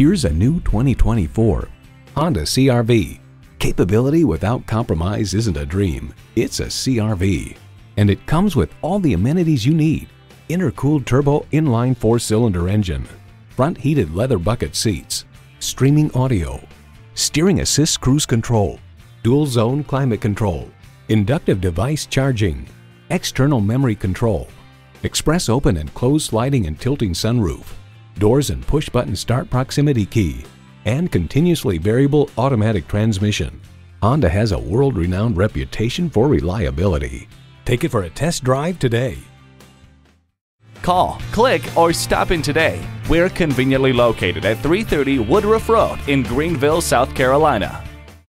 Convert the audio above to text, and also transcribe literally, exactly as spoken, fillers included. Here's a new twenty twenty-four Honda C R V. Capability without compromise isn't a dream, it's a C R V. And it comes with all the amenities you need. Intercooled turbo inline four-cylinder engine, front heated leather bucket seats, streaming audio, steering assist cruise control, dual zone climate control, inductive device charging, external memory control, express open and closed sliding and tilting sunroof, doors and push button start proximity key, and continuously variable automatic transmission. Honda has a world-renowned reputation for reliability. Take it for a test drive today. Call, click, or stop in today. We're conveniently located at three thirty Woodruff Road in Greenville, South Carolina.